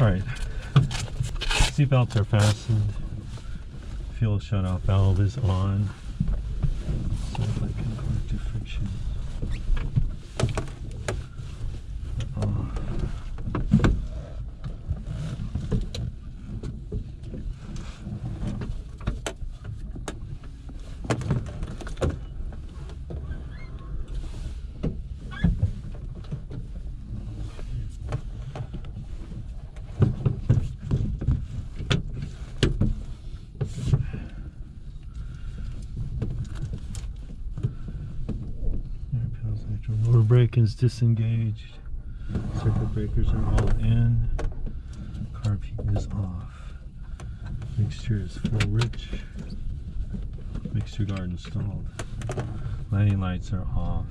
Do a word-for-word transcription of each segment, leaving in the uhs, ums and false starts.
Alright, seatbelts are fastened, fuel shutoff valve is on. So if I can correct the friction. Is disengaged, circuit breakers are all in, carb heat is off, mixture is full rich, mixture guard installed, landing lights are off,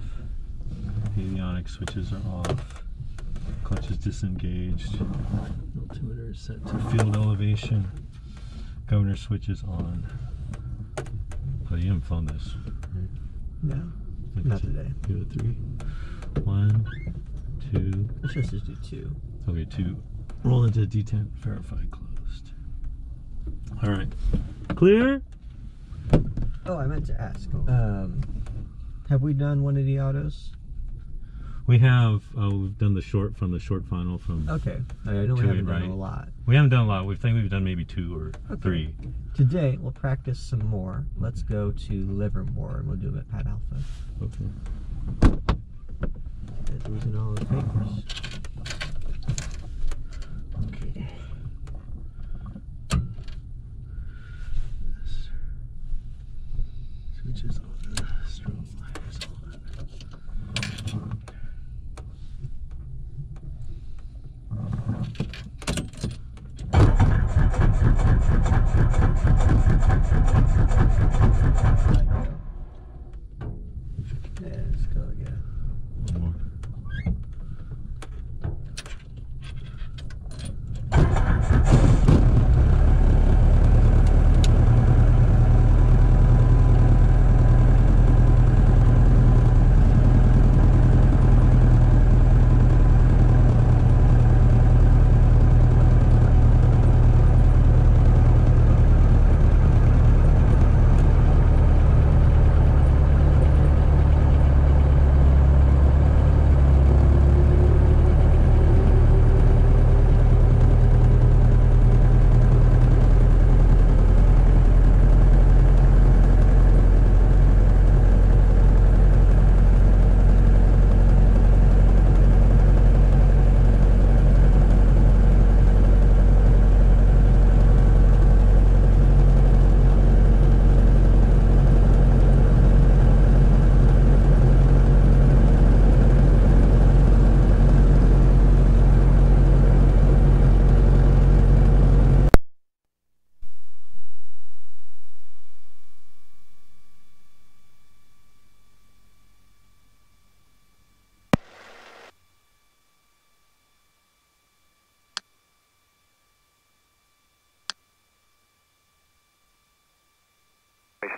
avionics switches are off, clutch is disengaged, altimeter is set to field elevation, governor switch is on. Oh, you haven't flown this, right? No, not today. Give it three. One, two. Let's just do two. Okay, two. Roll into detent. Verify closed. All right. Clear. Oh, I meant to ask. Um, have we done one of the autos? We have. Uh, we've done the short from the short final from. Okay. I know we haven't done a lot. We haven't done a lot. We think we've done maybe two or okay. three. Today we'll practice some more. Let's go to Livermore and we'll do it at Pad Alpha. Okay. Losing all the papers. Okay. Switches on. Strobe wires on. Yeah, let's go again. One more.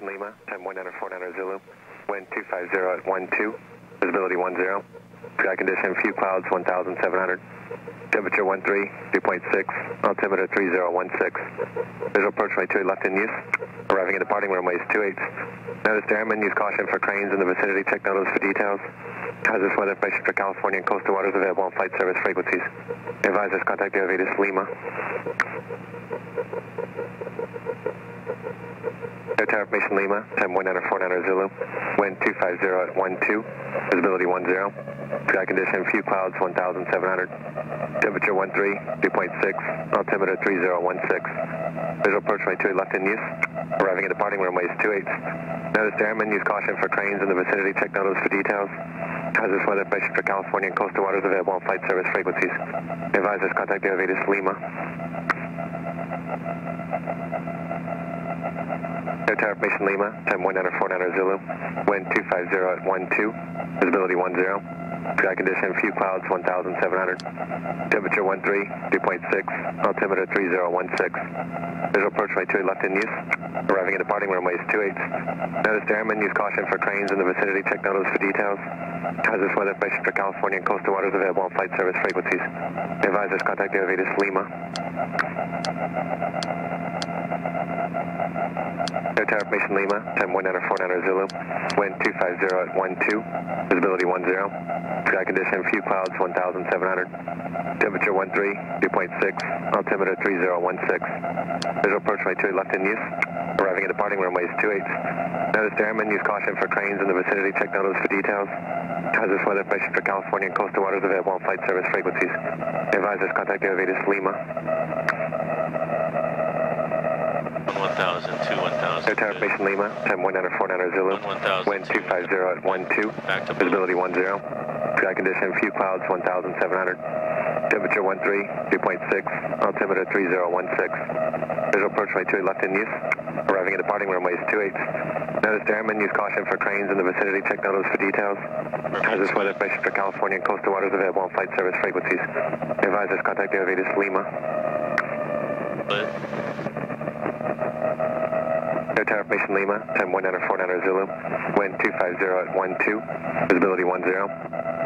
Lima, time one nine zero four nine zero Zulu, wind two five zero at one two, visibility one zero, sky condition, few clouds, one thousand seven hundred, temperature one three, dew point six, altimeter three zero one six, visual approach runway two eight left in use, arriving and departing runways two eight, notice to airmen, use caution for cranes in the vicinity, check notice for details, hazardous weather information for California and coastal waters available on flight service frequencies, advisors contact Aviatus Lima. Air Formation Lima, time one nine zero four nine Zulu, wind two five zero at one two, visibility one zero, sky condition, few clouds, one thousand seven hundred, temperature one three, dew point six, altimeter three zero one six, visual approach runway two eight left in use, arriving and departing runways two eight, notice to airmen, use caution for cranes in the vicinity, check notice for details, hazardous weather information for California and coastal waters available on flight service frequencies, advisors contact Aviatus Lima. Air Tower Formation Lima, time one nine zero four nine Zulu, wind two five zero at one two, visibility one zero, Dry condition, few clouds, one thousand seven hundred. Temperature thirteen, three point six. Altimeter three zero one six. Visual approach way two eight left in use. Arriving and departing runways two eight. Notice to airmen, use caution for cranes in the vicinity. Check notice for details. Hazardous weather information for California and coastal waters available on flight service frequencies. Advisors contact Aviatus Lima. Air Tower information Lima, time one niner four niner Zulu, wind two five zero at one two, visibility one zero, sky condition, few clouds, one thousand seven hundred, temperature thirteen, three point six, altimeter three zero one six, visual approach runway two eight left in use, arriving and departing runways two eight, notice to airmen, use caution for cranes in the vicinity, check notice for details, hazardous weather information for California and coastal waters available on flight service frequencies, advisors contact Aviatus Lima. one thousand, two, one thousand. Air Tower information Lima, time one niner four niner Zulu, wind two five zero at one two, visibility one zero, sky condition, few clouds, one thousand seven hundred, temperature thirteen, three point six, altimeter three zero one six, visual approach runway two eight left in use, arriving and departing runways two eight, notice to airmen, use caution for cranes in the vicinity, check notice for details, hazardous weather information for California and coastal waters available on flight service frequencies, advisors contact Aviatus Lima. But Air Tower information Lima, time one niner four niner Zulu, wind two five zero at one two, visibility one zero,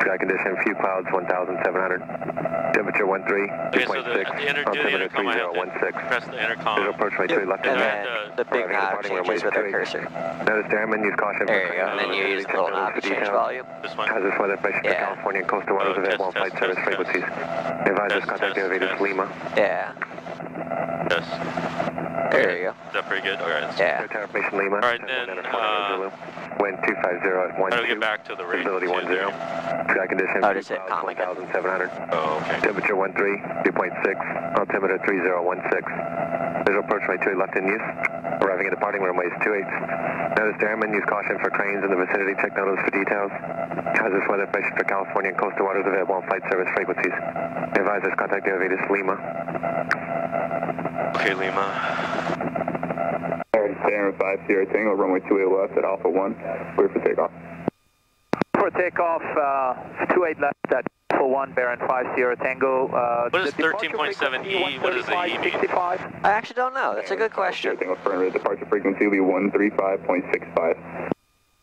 sky condition, few clouds, one thousand seven hundred, temperature thirteen, okay, three point six, so altimeter three zero one six, press the intercom, visual approach way two left and right, the big knob changes with the cursor. Notice airmen, use caution for cranes and then you use the little knob to change volume. Hazardous weather information for California and coastal waters available on flight service frequencies. Advisors contact Aviatus Lima. Yeah. Yes. There you go. Is that pretty good? All right. Yeah. All right, then, uh, wind two five zero at one two. How do we get back to the range? Visibility one zero. Sky condition, oh, just hit common. one thousand seven hundred. Oh, okay. Temperature thirteen, three point six. Altimeter three zero one six. Visual approach runway two eight left in use. Arriving and departing runways two eight. Notice to airmen, use caution for cranes in the vicinity. Check notice for details. Hazardous weather information for California and coastal waters available on flight service frequencies. Advisors contact Aviatus Lima. Okay, Lima. Standard five Sierra Tango, runway two eight left at Alpha one, clear for takeoff. For takeoff, uh, two eight left at Alpha one, Baron five Sierra Tango. Uh, what is thirteen point seven E? What does the E mean? sixty-five? I actually don't know. That's a good question. Sierra Tango, departure frequency will be one three five point six five.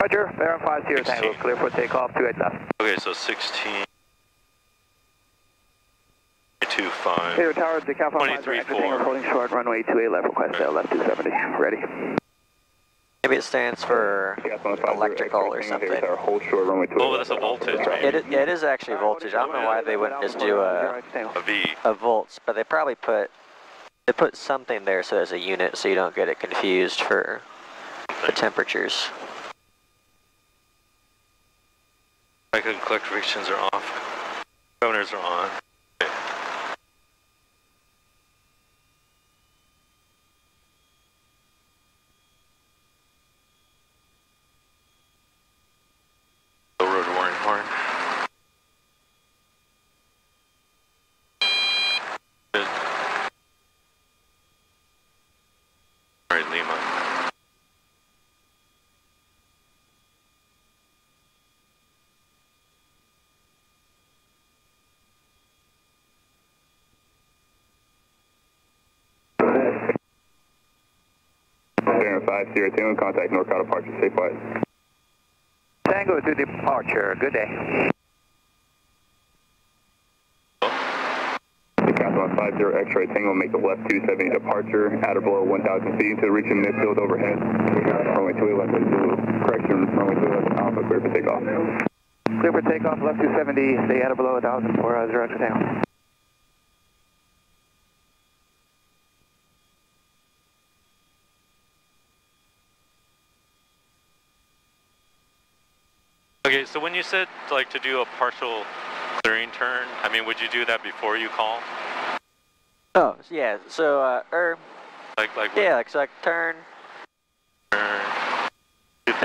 Roger, Baron five Sierra Tango, clear for takeoff, two eight left. Okay, so sixteen. two five. Hey, Tower, the Cal twenty-three four. Holding short, runway two eight left, request okay. Left two seventy. Ready. Maybe it stands for electrical or something. Hold short, runway two eight. Oh, that's a voltage, right? It, it is actually voltage. I don't know why they wouldn't just do a, a V. A volts, but they probably put, they put something there so there's a unit so you don't get it confused for the temperatures. Record collections are off. Toners are on. five Sierra Tango, contact NorCal departure, safe flight. Tango to departure, good day. Altamont five zero X-ray Tango, make the left two seventy departure, at or below one thousand feet until reaching midfield overhead. Runway two eight left at Zulu, correction, runway two eight left at Alpha, clear for takeoff. Clear for takeoff, left two seventy, stay at or below one thousand for uh, zero X-ray Tango. Okay, so when you said like to do a partial clearing turn, I mean, would you do that before you call? Oh, yeah, so, uh, er, like, like yeah, like, so like turn. turn. I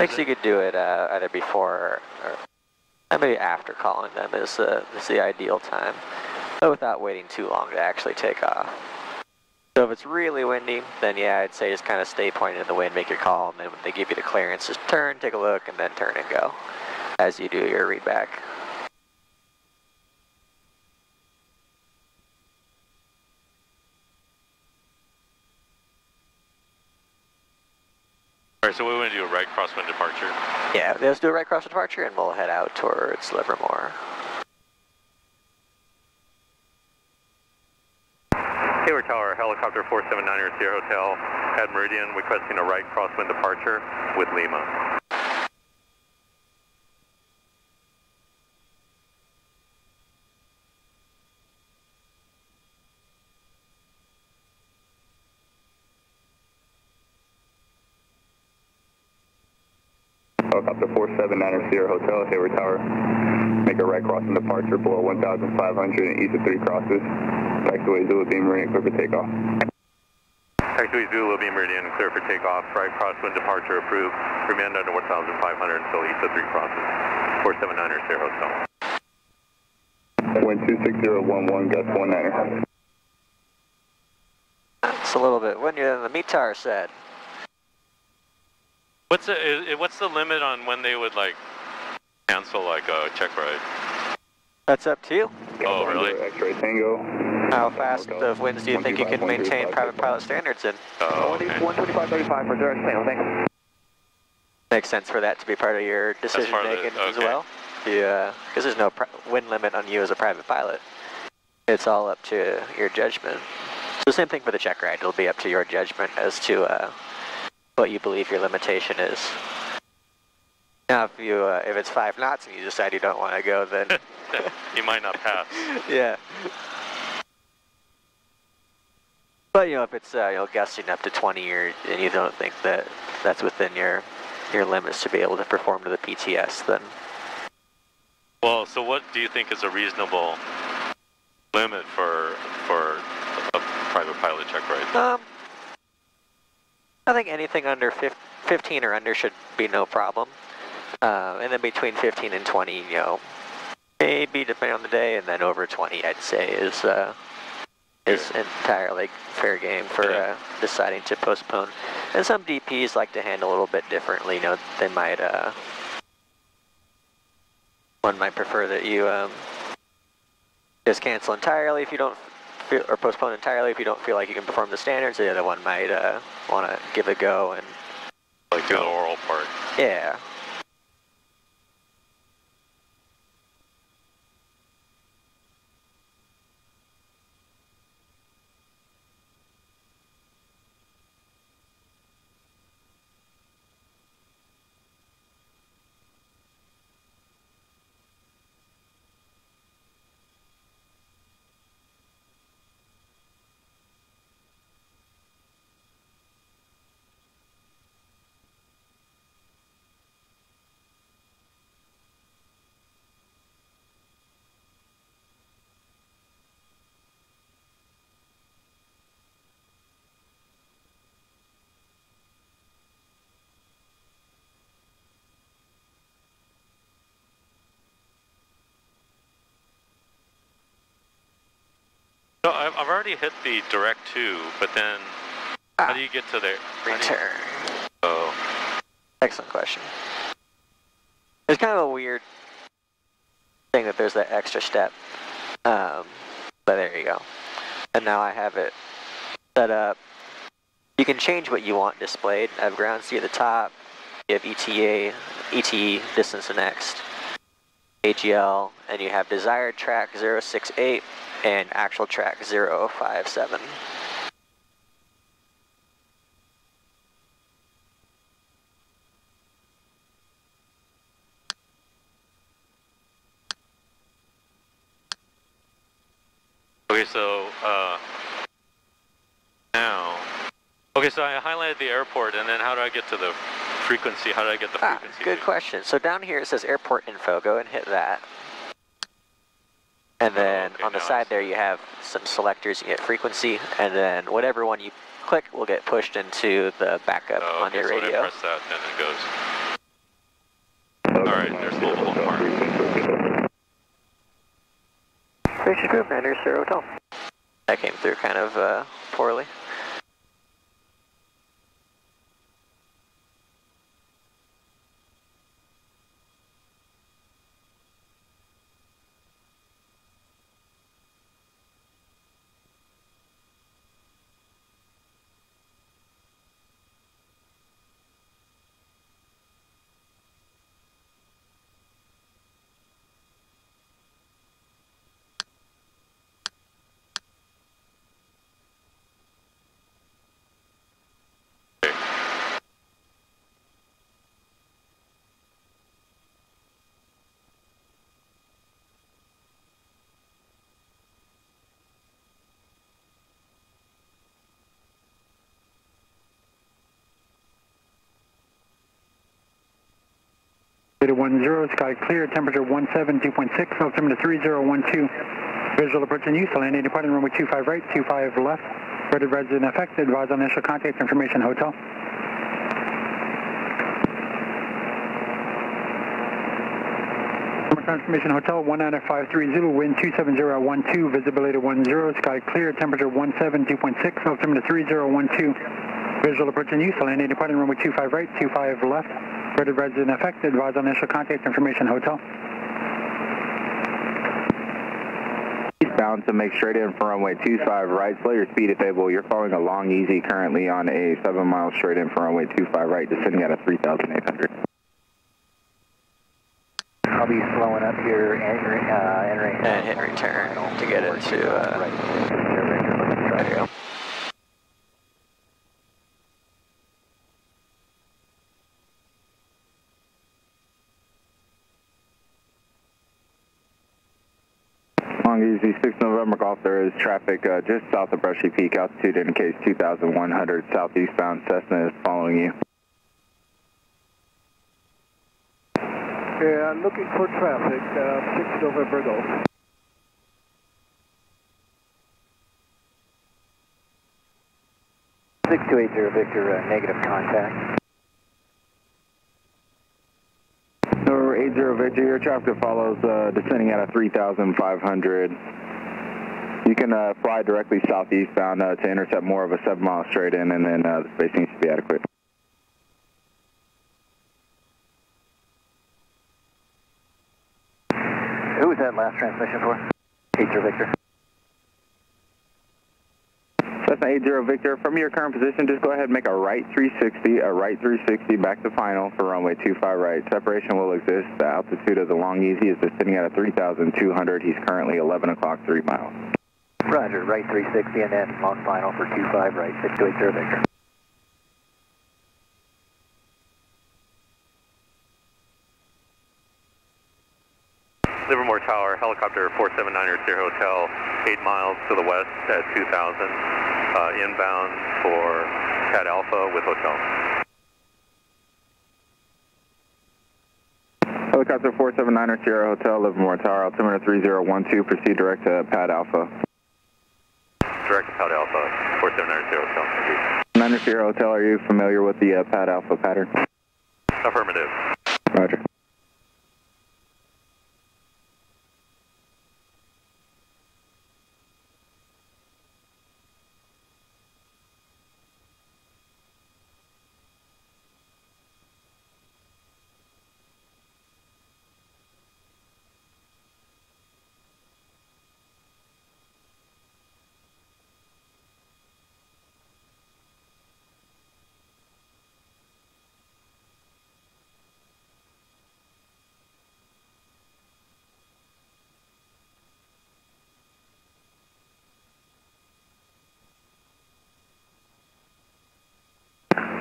think you could do it uh, either before or, or maybe after calling them is, uh, is the ideal time, but without waiting too long to actually take off. So if it's really windy, then yeah, I'd say just kind of stay pointed in the wind, make your call, and then when they give you the clearance, just turn, take a look, and then turn and go. As you do your readback. All right, so we want to do a right crosswind departure. Yeah, let's do a right crosswind departure and we'll head out towards Livermore. Hayward Tower, helicopter four seven niner at Sierra Hotel, at Meridian, requesting a right crosswind departure with Lima. Helicopter four seven niner Sierra Hotel, Hayward Tower. Make a right crossing departure below one thousand five hundred and east of three crosses. Taxiway Zulu Beam Meridian, clear for takeoff. Taxiway Zulu Beam Meridian, clear for takeoff. Right crosswind departure approved. Remain under one thousand five hundred until east of three crosses. four seven niner Sierra Hotel. Wind two six zero one one, gust one niner. That's a little bit windier than the meat tower said. What's the, what's the limit on when they would like cancel like a check ride? That's up to you. Oh, really? X-ray Tango. How fast of winds do you think you can maintain private pilot standards in? Oh, okay. one twenty-five thirty-five for direct mail, thanks. Makes sense for that to be part of your decision making the, okay. as well. Yeah, because there's no wind limit on you as a private pilot. It's all up to your judgment. So the same thing for the check ride. It'll be up to your judgment as to uh, what you believe your limitation is. Now, if you uh, if it's five knots and you decide you don't want to go, then you might not pass. Yeah. But you know, if it's uh, you know, gusting up to twenty, or and you don't think that that's within your your limits to be able to perform to the P T S, then. Well, so what do you think is a reasonable limit for for a private pilot check ride? Um. I think anything under fifteen or under should be no problem. Uh, and then between fifteen and twenty, you know, maybe depending on the day, and then over twenty, I'd say, is uh, is yeah. entirely fair game for yeah. uh, deciding to postpone. And some D Ps like to handle a little bit differently. You know, they might, uh, one might prefer that you um, just cancel entirely if you don't Feel, or postpone entirely if you don't feel like you can perform the standards. The other one might uh, want to give a go and like do the oral part. Yeah. So I've already hit the direct two, but then ah, how do you get to there? Return. Oh. Excellent question. It's kind of a weird thing that there's that extra step, um, but there you go. And now I have it set up. You can change what you want displayed. I have ground C at the top. You have E T A, E T E, distance and next, A G L, and you have desired track zero six eight and actual track zero five seven. Okay, so uh, now, okay, so I highlighted the airport, and then how do I get to the frequency? How do I get the ah, frequency? Good question. So down here it says airport info. Go and hit that. And then oh, okay, on the side there you have some selectors. You get frequency, and then whatever one you click will get pushed into the backup oh, on okay, your so radio. Press that, and it goes. All right, there's multiple parts. Tracy Group, Commander, Sierra Hotel. That came through kind of uh, poorly. elevator one zero, sky clear, temperature one seven two point six, altimeter three zero one two. Visual approach in use, landing departing runway two five right, two five left. Rated res in effect, advise on initial contact information, hotel. Confirmation hotel one nine five three zero, wind two seven zero one two, visibility one zero, sky clear, temperature one seven two point six, altimeter three zero one two. Visual approach in use, landing departing runway two five right, two five left. Rated res in effect, advise on initial contact information, hotel. Bound to make straight in for runway two five right, slow your speed if able. You're following a long easy currently on a seven mile straight in for runway two five right, descending at a three thousand eight hundred. I'll be slowing up here, entering, uh, entering and hit return to get into, uh, right. There you go. Easy six November Golf, there is traffic uh, just south of Brushy Peak, altitude indicates two thousand one hundred, southeastbound Cessna is following you. Yeah, I'm looking for traffic, uh, six November Golf. six two eight zero Victor, uh, negative contact. eight zero Victor, your traffic follows, uh, descending at a three thousand five hundred. You can uh, fly directly southeastbound uh, to intercept more of a seven mile straight in, and then uh, the space needs to be adequate. Who was that last transmission for? eight zero Victor. Cessna eight zero Victor, from your current position, just go ahead and make a right three sixty, a right three sixty back to final for runway two five right. Separation will exist. The altitude of the long easy is descending at a three thousand two hundred. He's currently eleven o'clock, three miles. Roger, right three sixty and then long final for two five right, six two eight zero Victor. Livermore Tower, helicopter four seven nine at your hotel, eight miles to the west at two thousand, uh, inbound for Pad Alpha with hotel. Helicopter four seven nine at your hotel, Livermore Tower, altimeter three zero one two, proceed direct to Pad Alpha. Direct to Pad Alpha, four seven nine at your hotel. Nine at your hotel, are you familiar with the uh, Pad Alpha pattern? Affirmative. Roger.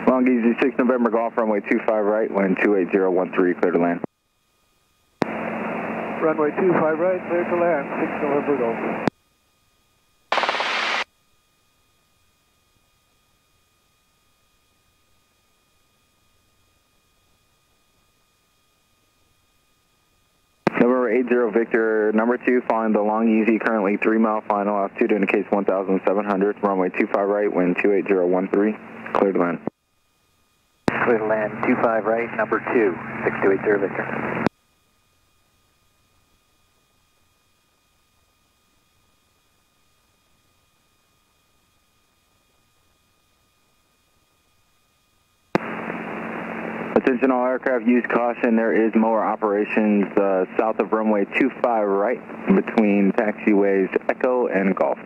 Long Easy six November Golf, runway two five right, wind two eight zero one three, clear to land. Runway two five right, clear to land, six November Golf. November eight zero Victor, number two, following the Long Easy, currently three mile final, altitude indicates one thousand seven hundred, runway two five right, wind two eight zero one three, clear to land. Clear to land, two five right, number two, six two eight zero Victor. Attention all aircraft, use caution, there is mower operations uh, south of runway two five right between taxiways Echo and Golf.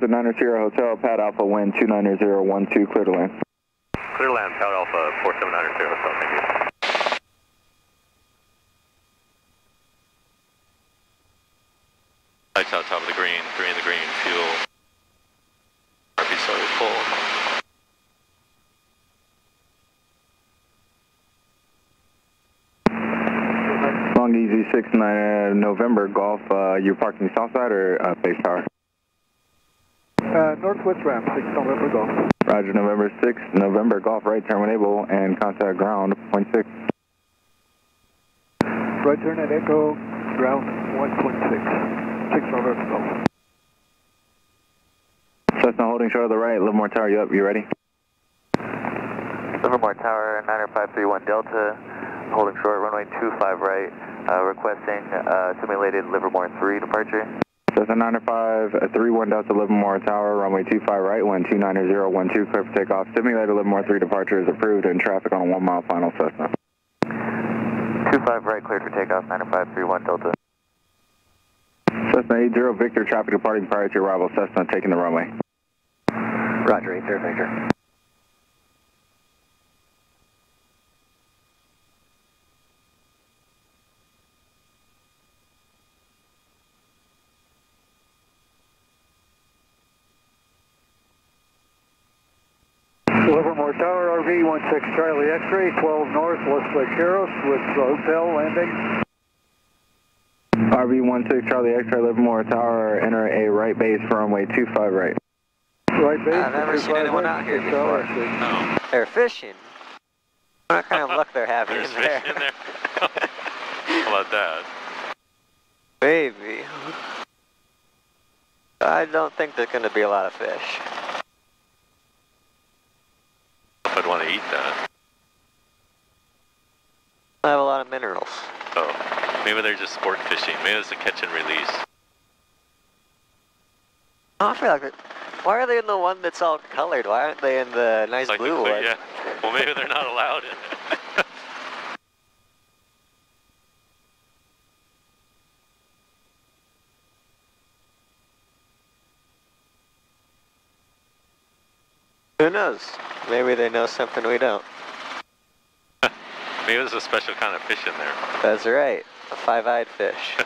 Alpha nine zero Hotel, Pad Alpha wind two nine zero one two, clear to land. Clear to land, Pad Alpha four seven nine zero Hotel, thank you. Lights out top of the green, three in the green, fuel. R P slowly full. Long easy six nine November Golf, uh, you're parking south side or uh, base tower? Uh, northwest ramp, six November Golf. Roger, November six, November Golf, right turn enable and contact ground, point six. Right turn at echo, ground one point six. six over, go. Cessna holding short of the right, Livermore Tower, you up, you ready? Livermore Tower, nine five three one Delta, holding short, runway two five right, uh, requesting uh, simulated Livermore three departure. Cessna nine five three one Delta, Livermore Tower, runway two five right, wind two nine zero one two, clear for takeoff. Simulated Livermore three departure is approved, and traffic on one mile final Cessna. two five right, cleared for takeoff, nine five three one Delta. Cessna eight zero Victor, traffic departing prior to arrival, Cessna taking the runway. Roger, eight zero Victor. Livermore Tower, R V one six Charlie X-ray, twelve North, Los Vaqueros, with hotel landing. R V one six Charlie X-ray, Livermore Tower, enter a right base for runway two five right. Right base? I've never seen anyone out here before. No. They're fishing. What kind of luck they're having in there. There's fish in there. How about that? Baby. I don't think there's going to be a lot of fish. I'd want to eat that. I have a lot of minerals. Oh. Maybe they're just sport fishing. Maybe it's a catch and release. I feel like it. Why are they in the one that's all colored? Why aren't they in the nice like blue the clear, one? Yeah. Well, maybe they're not allowed in it. Who knows? Maybe they know something we don't. Maybe there's a special kind of fish in there. That's right. A five-eyed fish.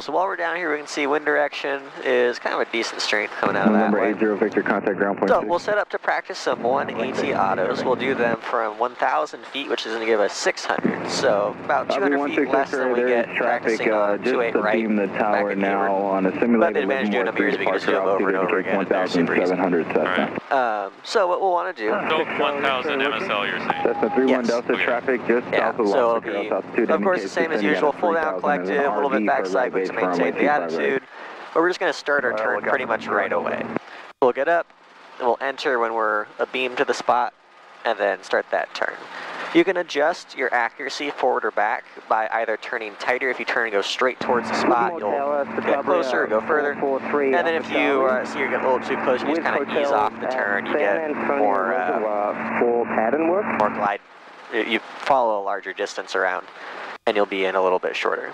So while we're down here, we can see wind direction is kind of a decent strength coming out of that. Number eight zero Victor, contact ground point. So we'll set up to practice some one eighty autos. We'll do them from one thousand feet, which is going to give us six hundred. So about two hundred feet less than we get practicing on two eight right. Just beam the tower now on a simulated Livermore three departure out to indicate one thousand seven hundred Cessna. So what we'll want to do... So one thousand M S L, you're saying? Cessna three one Delta, traffic just south of Los Vaqueros, altitude. Of course, the same as usual, full down collective, a little bit backside, but maintain the attitude, but we're just going to start our turn pretty much right away. We'll get up, and we'll enter when we're abeam to the spot, and then start that turn. You can adjust your accuracy forward or back by either turning tighter. If you turn and go straight towards the spot, you'll get closer, go further. And then if you uh, see you're getting a little too close, you just kind of ease off the turn. You get more, uh, more glide. You follow a larger distance around, and you'll be in a little bit shorter.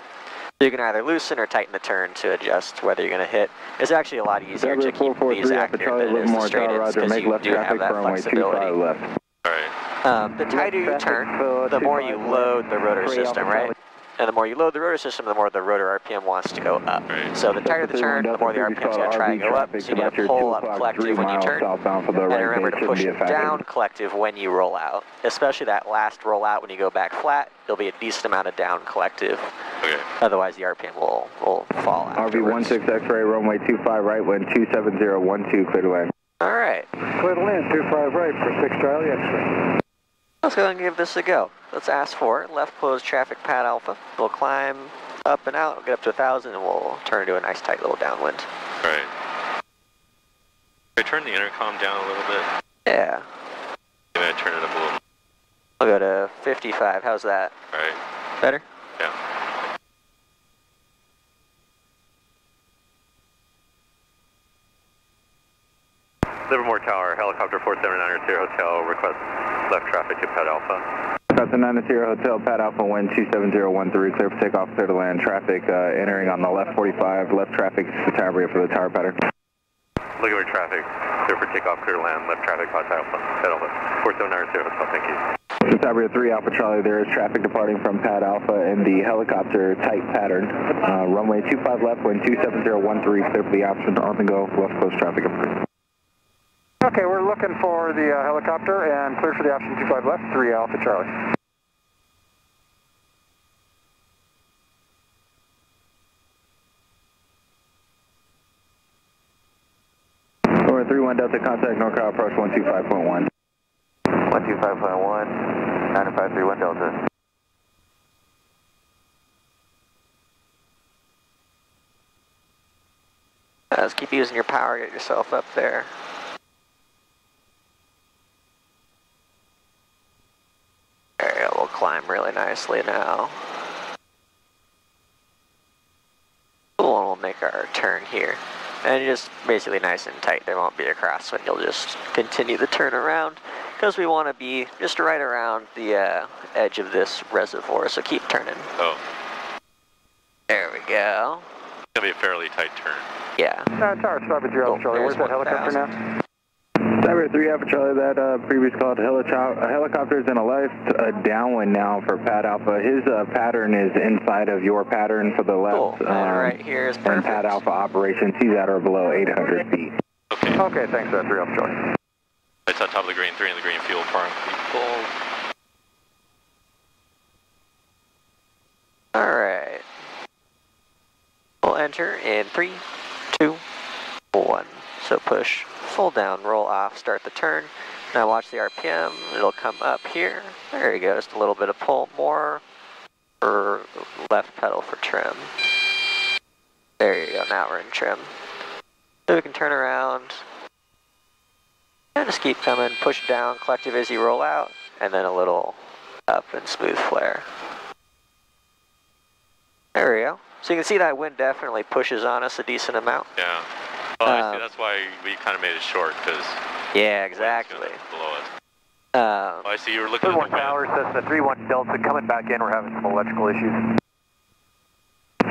You can either loosen or tighten the turn to adjust whether you're going to hit. It's actually a lot easier to keep these accurate than it is to straight ins because you do have that flexibility. Right. Um, the tighter you turn, the more you load the rotor system, right? And the more you load the rotor system, the more the rotor R P M wants to go up. Right. So the tighter the turn, the more the R P M's going to try and go up. So you need to pull up collective when you turn, and remember to push down collective when you roll out. Especially that last roll out when you go back flat, there'll be a decent amount of down collective. Okay. Otherwise the R P M will, will fall out. R V one six X-ray, runway two five right, wind two seven zero one two, clear to land. All right. Clear to land, two five right for six Charlie X-ray. let's go and give this a go. Let's ask for it. Left closed traffic, Pad Alpha. We'll climb up and out, we'll get up to a thousand, and we'll turn into a nice tight little downwind. Right. Can I turn the intercom down a little bit? Yeah. Can I turn it up a little? I'll go to fifty-five, how's that? All right. Better? Yeah. Livermore Tower, helicopter four seven nine Hotel Hotel, request left traffic to Pad Alpha. four seven nine Hotel, Pad Alpha, wind two seven zero one three, clear for takeoff, clear to land. Traffic uh, entering on the left forty-five, left traffic Citabria for the tower pattern. Looking for traffic, clear for takeoff, clear to land, left traffic, Pad Alpha, Pad Alpha, four seven nine Hotel, thank you. Citabria three Alpha Charlie, there is traffic departing from Pad Alpha in the helicopter tight pattern. Uh, runway two five left, wind two seven zero one three, clear for the option on the go, left close traffic approved. Okay, we're looking for the uh, helicopter and clear for the option two five left, three Alpha Charlie. Over three one Delta, contact NorCal approach one two five point one. one two five point one, nine five three one Delta. Uh, just keep using your power, get yourself up there. Climb really nicely now. We'll make our turn here. And just basically nice and tight, there won't be a crosswind. You'll just continue the turn around because we want to be just right around the uh, edge of this reservoir, so keep turning. Oh. There we go. It's going to be a fairly tight turn. Yeah. Uh, tower, stop at your oh, Charlie. Where's that helicopter thousand. Now? Cyber three Alpha Charlie, that uh, previous call to heli helicopters in a left uh, downwind now for Pad Alpha. His uh, pattern is inside of your pattern for the left. Cool. Um, right here is perfect. And Pad Alpha operations, he's at or below eight hundred feet. Okay. Okay, thanks, uh, three Alpha Charlie. It's on top of the green, three in the green fuel farm. People. All right. We'll enter in three, two, one. So push, full down, roll off, start the turn. Now watch the R P M, it'll come up here. There you go, just a little bit of pull more. Or left pedal for trim. There you go, now we're in trim. So we can turn around. And just keep coming, push down, collective as you roll out, and then a little up and smooth flare. There we go. So you can see that wind definitely pushes on us a decent amount. Yeah. Oh, I see. That's why we kind of made it short, because yeah, exactly. Below us. Um, oh, I see you were looking at the wind. Tower, Cessna three one Delta coming back in. We're having some electrical issues.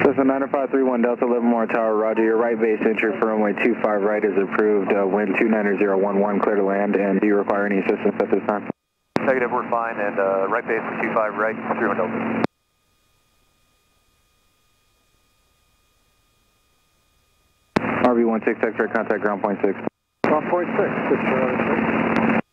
Cessna nine five three one Delta, Livermore Tower, Roger. Your right base entry for runway two five right is approved. Uh, wind two nine zero one one, clear to land. And do you require any assistance at this time? Negative, we're fine. And uh, right base two five right, three one Delta. R V one six, X-ray contact ground point six. Ground point six, six four six.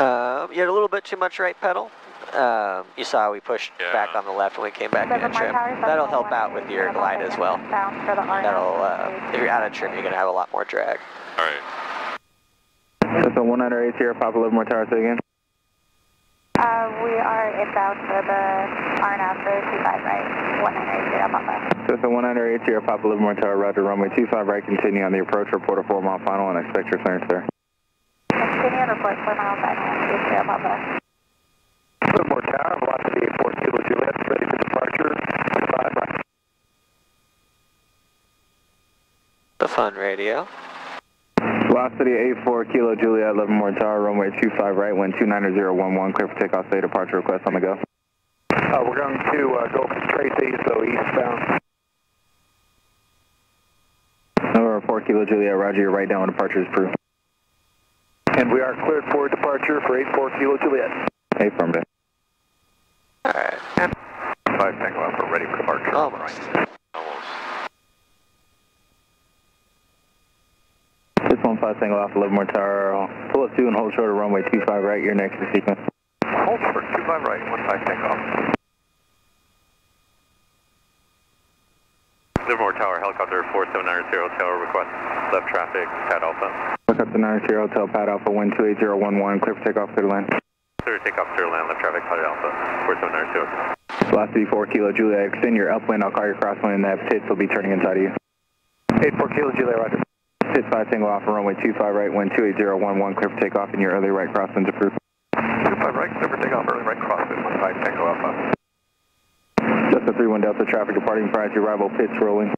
Um, you had a little bit too much right pedal. Um, you saw we pushed yeah. back on the left when we came back in trim. That'll help out with your glide as well. That'll, uh, if you're out of trim, you're going to have a lot more drag. All right. That's a one hundred eight here, Papa Livermore Tower, say again. Uh, we are inbound for the R N F for two five right, one hundred eight here, Papa. Cessna one hundred eight to your Papa Livermore Tower, Roger, runway two five right, continue on the approach, report a four mile final and expect your clearance there. Continue on report four mile final, to your Papa. Livermore Tower, velocity eight four two with Juliet, ready for departure, two five right. The fun radio. Velocity eight four Kilo Juliet, Livermore Tower, runway two five right, wind two nine zero one one, clear for takeoff, say departure request on the go. Uh, we're going to uh, go from Tracy, so eastbound. four Kilo Juliet, Roger, your right downwind departure is approved. And we are cleared for departure for eight four Kilo Juliet. Hey, affirmative. All right. five Tango Alpha, ready for departure. Almost. Almost. six one five Tango Alpha, Livermore Tower, pull up two and hold short of runway two five right, your next to sequence. Hold short, two five right, one five Tango Alpha. Livermore Tower, helicopter four seven nine Hotel, request left traffic, Pad Alpha. Helicopter nine zero Hotel, Pad Alpha, wind two eight zero one one, clear for takeoff, clear to land. clear to take off, clear land, left traffic, Pad Alpha, four seven nine two. Velocity four kilo Juliet, extend your upwind, I'll call your crosswind, and that P T S will be turning inside of you. eight four kilo Juliet, roger. P T S five single off, runway two five right, wind two eight zero one one, clear for takeoff, and your early right crosswinds approved. two five right, clear for takeoff, early right crosswind, one five Tango Alpha. Cessna three one Delta, traffic departing prior to arrival, P T S rolling.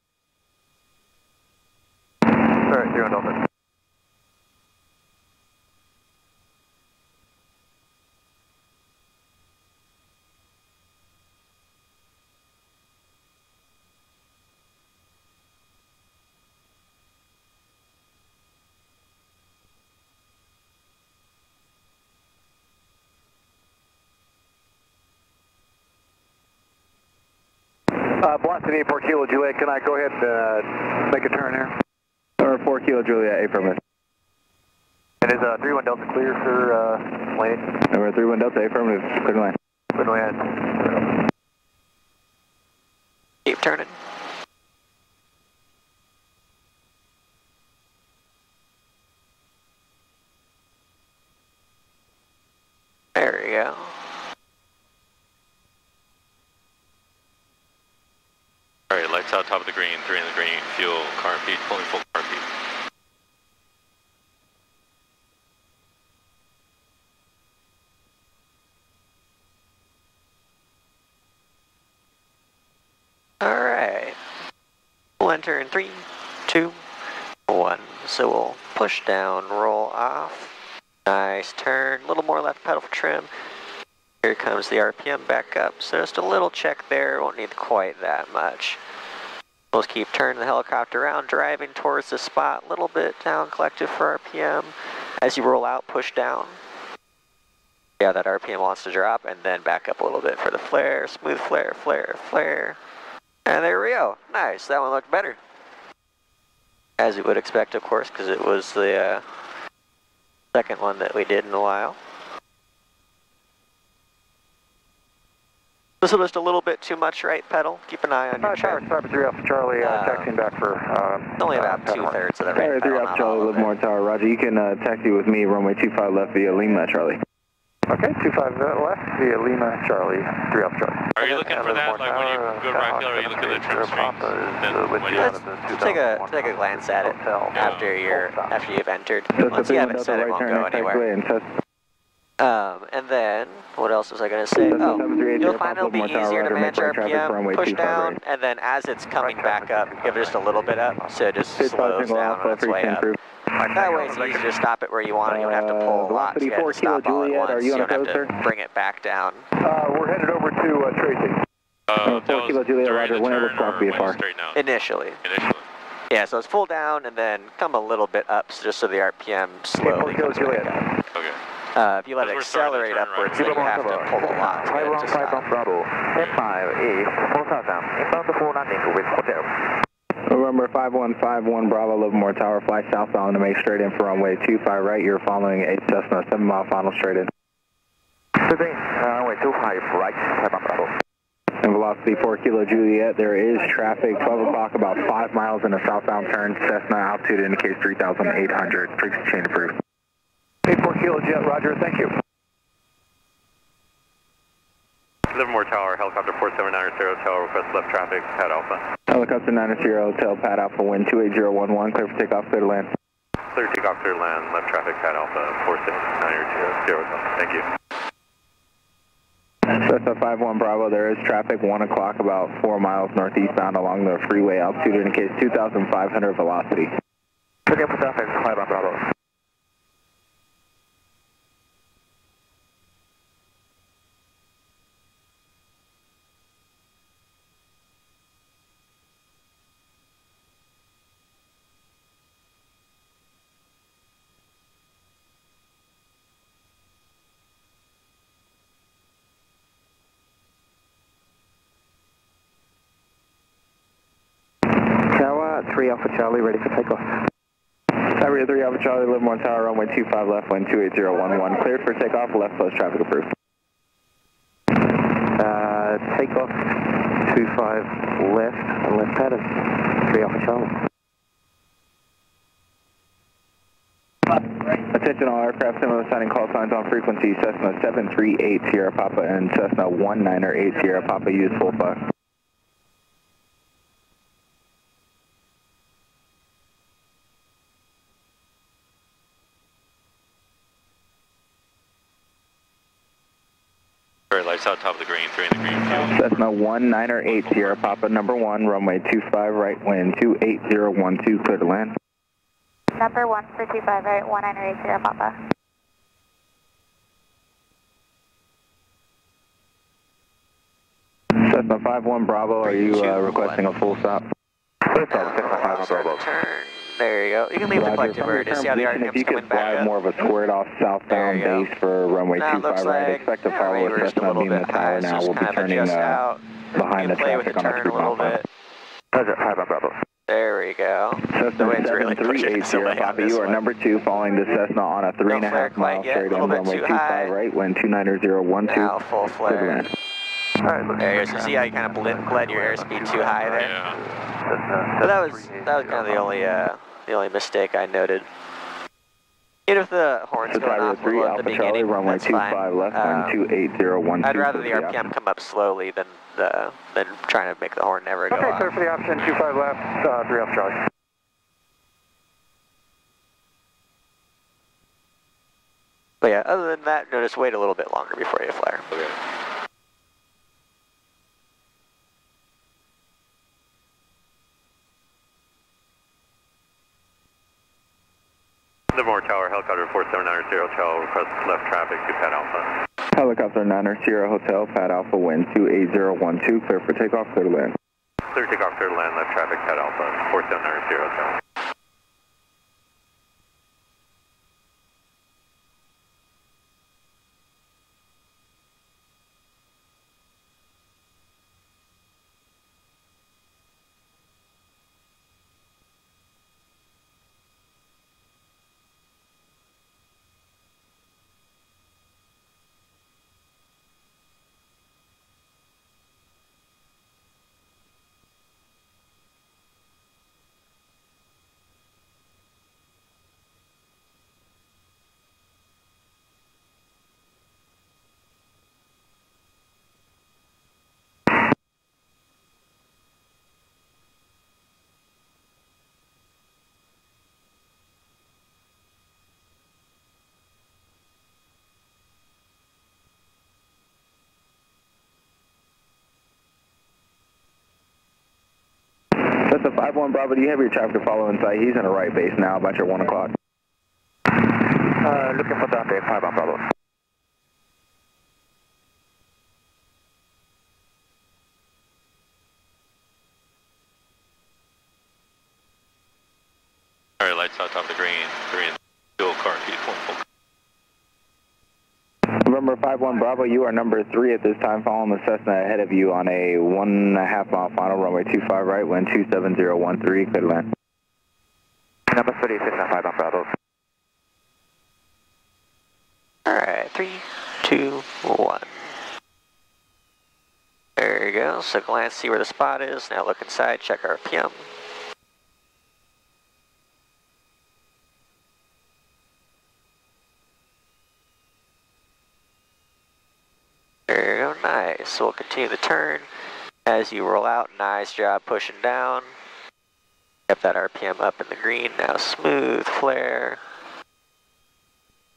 Alright, three one Delta. Uh, Boston eight four Kilo Juliet, can I go ahead and uh, make a turn here? Or four Kilo Juliet, eight permit. It is uh, three one Delta clear for uh, lane. Number three one Delta, eight permit, clear to land. Clear to land. Keep turning. There we go. Alright, lights out, top of the green, three in the green, fuel, car and feet, pulling full car and feet. Alright. We'll enter in three, two, one. So we'll push down, roll off. Nice turn, a little more left pedal for trim. Here comes the R P M back up, so just a little check there, won't need quite that much. We'll just keep turning the helicopter around, driving towards the spot, a little bit down collective for R P M. As you roll out, push down. Yeah, that R P M wants to drop, and then back up a little bit for the flare, smooth flare, flare, flare. And there we go, nice, that one looked better. As you would expect, of course, because it was the uh, second one that we did in a while. This was just a little bit too much right pedal. Keep an eye on your chart. Tower three Alpha Charlie, uh, taxiing back for... Uh, only about uh, two-thirds of the right pedal. Tower three Alpha Charlie, Livermore Tower, roger. You can uh, taxi with me, runway two five left via Lima, Charlie. Okay, two five left via Lima, Charlie, three Alpha Charlie. Are you looking for that, like when you go right pedal, are you looking at the trim strings? Let's take a glance at it after you're, after you've entered. Once you haven't said it, it won't go anywhere. Um, and then, what else was I going to say? Oh, you'll find it'll be easier to manage R P M, push down, and then as it's coming back up, give it just a little bit up, so it just slows down on its way up. That way it's easy to stop it where you want it, you don't have to pull a lot, so you have to stop all at once, you don't have to bring it back down. Uh, we're headed over to uh, Tracy. Uh, four Kilo Juliet, roger, when it looks off B F R. Initially. Initially. Yeah, so it's full down, and then come a little bit up, just so the R P M slowly goes back up. Okay. Uh, if you let it accelerate upwards, right, then you have to pull a lot to get it to stop. Remember five one five one Bravo, Livermore Tower, fly southbound to make straight in for runway two five right, you're following eight Cessna, seven mile final straight in. Runway two five right, five one Bravo. And velocity four Kilo Juliet, there is traffic, twelve o'clock, about five miles in a southbound turn, Cessna altitude indicates three thousand eight hundred, frequency chain approved. eight four Kilo Jet, roger, thank you. Livermore Tower, helicopter four seven nine zero, tail request left traffic, Pad Alpha. Helicopter nine zero, tail Pad Alpha, wind two eight zero one one, clear for takeoff, clear to land. Clear to takeoff, clear to land, left traffic, Pad Alpha, four seven nine zero, thank you. Cessna five one Bravo, there is traffic, one o'clock, about four miles northeastbound along the freeway, altitude indicates two thousand five hundred velocity. Pick up with traffic, five one Bravo. three Alpha Charlie, ready for takeoff. Area three Alpha Charlie, Livermore Tower, runway two five left, wind two eight zero one one, cleared for takeoff, left close, traffic approved. Uh, takeoff, two five left, and left pattern, three Alpha Charlie. That's it, Attention all aircraft, similar signing call signs on frequency Cessna seven three eight Sierra Papa and Cessna one nine eight Sierra Papa, use full buck. Lights out, top of the green, three in the green field. Cessna one nine eight Sierra Papa, number one, runway two five right wind, two eight zero one two, clear to land. Number one for two five right, one nine eight Sierra Papa. Cessna five one Bravo, are you uh, requesting a full stop? Full stop, Cessna five one Bravo. There you go. You can leave Roger, the collective bird to see how the R P M's if you could fly back more of a squared off southbound base for runway two five right. Like, expect to follow with Cessna being the tower now. We'll be turning uh, behind the traffic on the three mile. Roger, five one Bravo. There we go. Cessna seven three eight Sierra Papa, you are number two following the Cessna on a three and a half mile straight on runway two five right when two nine zero one two. Now full flare. Alright, there you go. So see how you kind of blend, blend your airspeed too high there? Yeah. So that was, that was kind of the only, uh, the only mistake I noted. Even if the horns go off a little at the beginning, runway that's fine. Left um, I'd rather the R P M come up slowly than the, than trying to make the horn never go off. Okay, clear for the option, two five left, uh, three off Charlie. But yeah, other than that, no, just wait a little bit longer before you flare. Okay. Livermore Tower, helicopter four seven nine zero Hotel, request left traffic to Pad Alpha. Helicopter nine zero Hotel, Pad Alpha, wind two eight zero one two, clear for takeoff, clear to land. Clear takeoff, clear to land, left traffic, Pad Alpha, four seven nine zero Hotel. Cessna five one Bravo, do you have your traffic to follow inside? He's in a right base now, about your one o'clock. Uh, looking for that day, five one Bravo. Alright, lights out top of the green, three in dual car feet, point. Remember five one Bravo, you are number three at this time, following the Cessna ahead of you on a one and a half mile final, runway two five right, wind two seven zero one three, clear to land. Number three, Cessna five one Bravo. Alright, three, two, one. There you go, so glance, see where the spot is, now look inside, check R P M. Nice, so we'll continue the turn as you roll out. Nice job pushing down. Kept that R P M up in the green. Now smooth flare.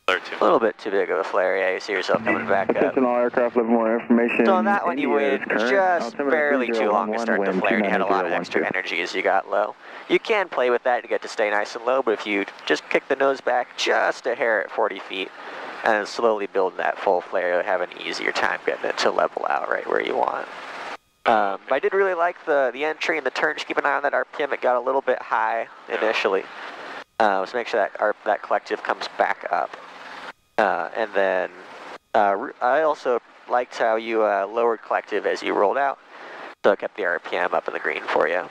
A little bit too big of a flare. Yeah, you see yourself coming back up. Attention all aircraft, live more information. So on that one, you waited just barely too long to start the flare, and you had a lot of extra energy as you got low. You can play with that to get to stay nice and low, but if you just kick the nose back just a hair at forty feet, and slowly building that full flare, have an easier time getting it to level out right where you want. Um, but I did really like the, the entry and the turn. Just keep an eye on that R P M. It got a little bit high initially. Uh, so make sure that our, that collective comes back up. Uh, and then uh, I also liked how you uh, lowered collective as you rolled out. So it kept the R P M up in the green for you.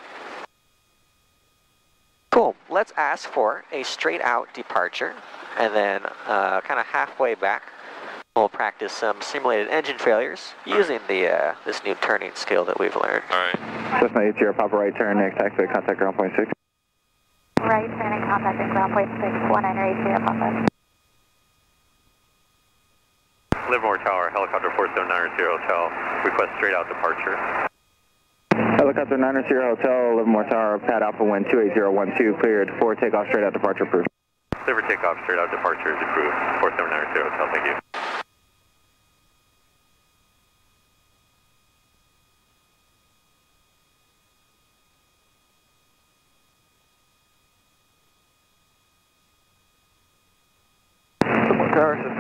Cool, let's ask for a straight out departure, and then uh, kind of halfway back, we'll practice some simulated engine failures using the uh, this new turning skill that we've learned. All right. Cessna eight zero, pop a right turn, next taxiway, contact ground point six. Right turning, contacting ground point six, one nine eight zero, pop up. Livermore Tower, helicopter four seven nine zero Hotel, request straight out departure. Helicopter nine zero Hotel, Livermore Tower, Pad Alpha wind two eight zero one two, cleared for takeoff straight out departure, approved. Liver takeoff straight out departure is approved, four seven nine zero Hotel, thank you.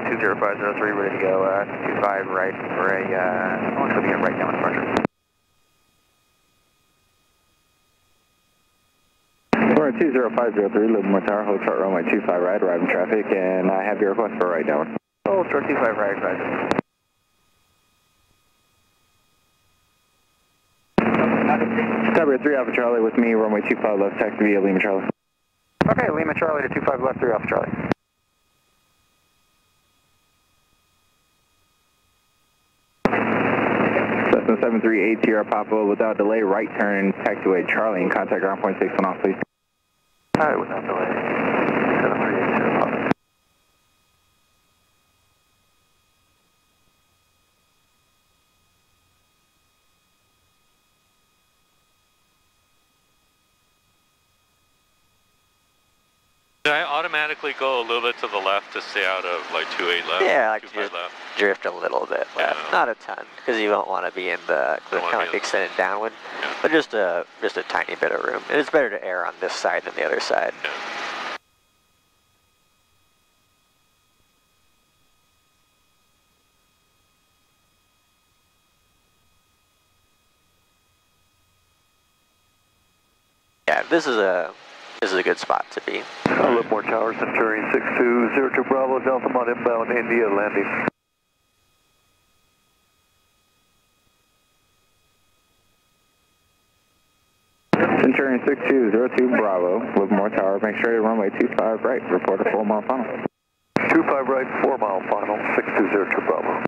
two zero five zero three, ready to go, uh, two five right for a, uh, I want to be right down departure. We're at two zero five zero three, Livermore Tower, hold short runway two five right, arriving traffic, and I have your request for a right down. Hold short two five right, right. Citabria three Alpha Charlie with me, runway two five left, taxi via Lima Charlie. Okay, Lima Charlie to two five left, three Alpha Charlie. seven three eight Sierra Papa, without delay, right turn, taxiway Charlie, and contact ground point six one off, please. Alright, without delay, seven three eight Sierra Papa. Did I automatically go a little bit to the left to stay out of like two eight left? Yeah, like two just left. Drift a little bit left, yeah. Not a ton, because you don't want to be in the kind of like extended downwind, yeah. But just a just a tiny bit of room. And it's better to air on this side than the other side. Yeah. Yeah, this is a. This is a good spot to be. Livermore Tower, Centurion six two zero two Bravo, Altamont inbound, India landing. Centurion six two zero two Bravo, Livermore Tower, make sure to runway two five right, report a four mile final. two five right, four mile final, six two zero two Bravo.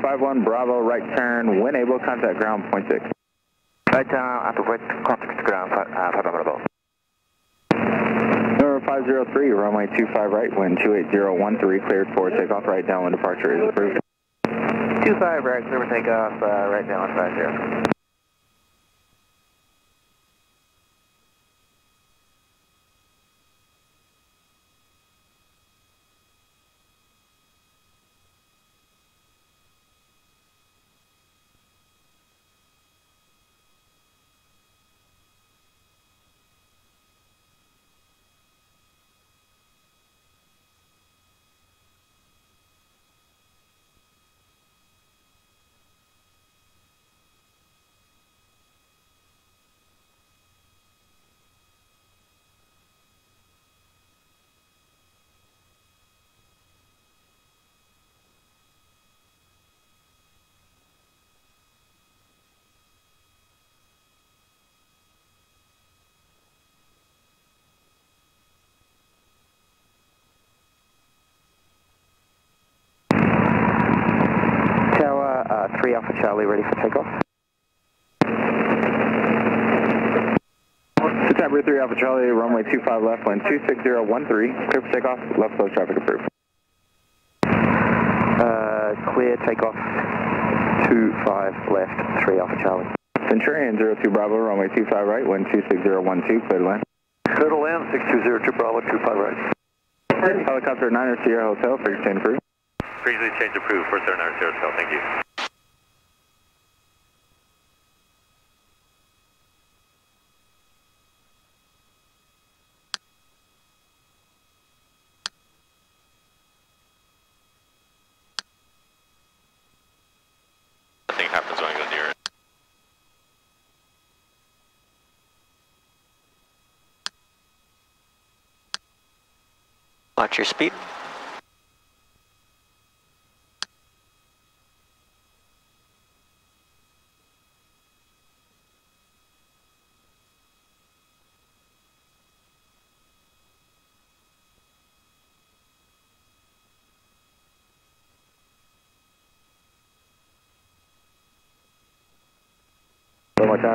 five one Bravo, right turn, when able, contact ground point six. Right down, after wait, contact ground, uh, five Bravo. Number five zero three, runway two five right, wind two eight zero one three, cleared for takeoff, right down, wind departure is approved. two five right, clear for takeoff, uh, right down, five zero. three Alpha Charlie, ready for takeoff. Citabria three Alpha Charlie, runway two five left, wind two six zero one three, clear for takeoff, left close traffic approved. Uh, clear takeoff, two five left, three Alpha Charlie. Centurion zero two Bravo, runway two five right, wind two six zero one two, clear to land. Clear to land, six two zero two Bravo, two five right. Helicopter nine zero Sierra Hotel, frequency change approved. Frequency change approved, four seven nine zero Hotel, thank you. Watch your speed.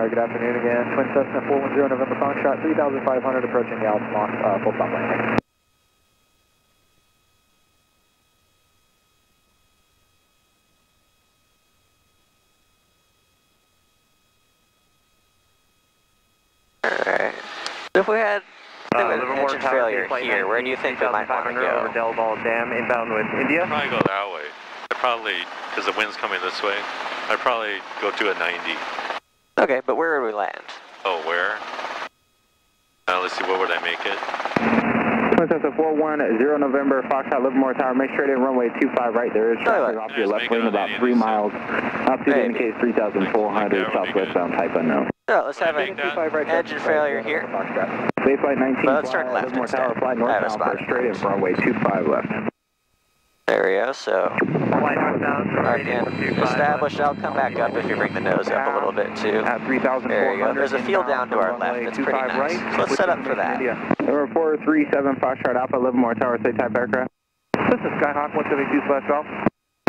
Good afternoon again. Twin Cessna four one zero November Foxtrot, three thousand five hundred approaching the Altamont, uh, full stop landing. we had uh, Livermore engine failure here, where do you think we might want to go? Over Del Ball Dam, inbound with India. I'd probably go that way. I probably, because the wind's coming this way, I'd probably go to a ninety. Okay, but where would we land? Oh, where? Uh, let's see, where would I make it? Twin Cessna four one zero November, Foxtrot Livermore Tower, make straight in runway two five right there. It's traffic off your left lane about three miles. Up to indicate three thousand four hundred southwestbound type unknown. So let's have an engine failure here. Flight nineteen, let's turn left instead. Flight northbound, straight in runway two five left. There we go, so established, I'll come back up if you bring the nose up a little bit too. There you go, there's a field down to our left, it's pretty nice. So let's set up for that. Number four three seven Foxtrot Alpha, Livermore Tower, state type aircraft. This is Skyhawk, one seventy-two slash golf.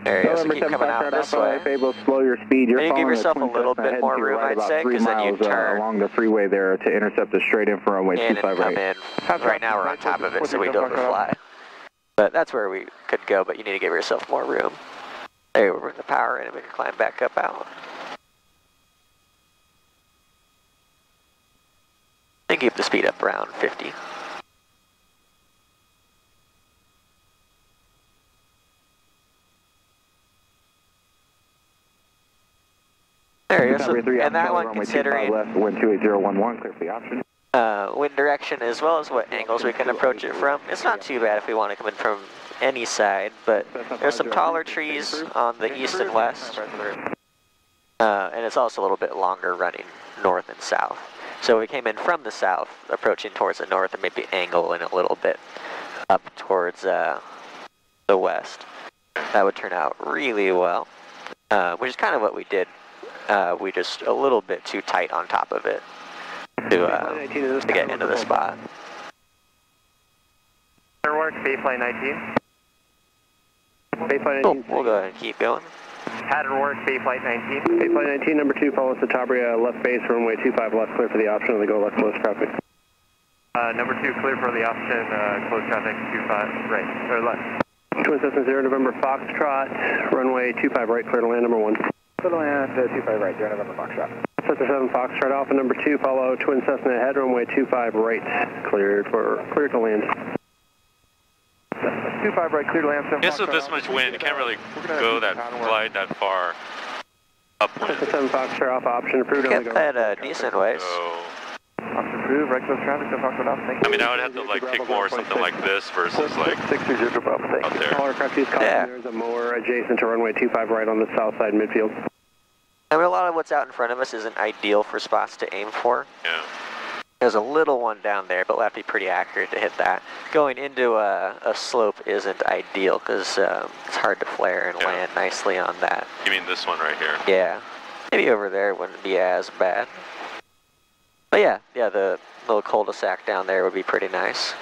There you go, so keep coming out this way. Able to slow your speed. You're you give yourself a little bit more room, I'd say, because then you turn along the freeway there to intercept a straight in for runway two five right. Right now we're on top of it, so we don't overfly. But that's where we could go, but you need to give yourself more room. Hey, we'll bring the power in and we can climb back up out. And keep the speed up around fifty. There you go, and that one considering Uh, wind direction as well as what angles we can approach it from. It's not too bad if we want to come in from any side, but there's some taller trees on the east and west, uh, and it's also a little bit longer running north and south. So we came in from the south, approaching towards the north, and maybe angle in a little bit up towards uh, the west. That would turn out really well, uh, which is kind of what we did. Uh, we just a little bit too tight on top of it. To, uh, to get into the spot. Baseline nineteen. Baseline nineteen. Cool. We'll go ahead and keep going. Pattern work, Bayflight nineteen. Bayflight nineteen, number two, follow Citabria, left base, runway two five left, clear for the option, and they go left, close traffic. Uh, number two, clear for the option, uh, close traffic, two five right, or left. Twin Cessna zero, November Foxtrot, runway two five right, clear to land, number one. Clear to land, uh, two five right, zero, November Foxtrot. Cessna seven Foxtrot Alpha, number two, follow Twin Cessna ahead, runway two five right, cleared for clear to land. two five right, clear to land. I guess with this much wind, you can't really go that glide that far upwind. Cessna seven Foxtrot Alpha, option approved. Get that uh, decent ways. Option approved, right close traffic, seven Foxtrot Alpha, thank you. I mean, I would have to like take more something like this versus like out there. All aircraft use caution, there is a more adjacent to runway two five right on the south side midfield. I mean, a lot of what's out in front of us isn't ideal for spots to aim for. Yeah. There's a little one down there, but we'll have to be pretty accurate to hit that. Going into a, a slope isn't ideal because um, it's hard to flare and yeah. land nicely on that. You mean this one right here? Yeah. Maybe over there wouldn't be as bad. But yeah, yeah, the little cul-de-sac down there would be pretty nice.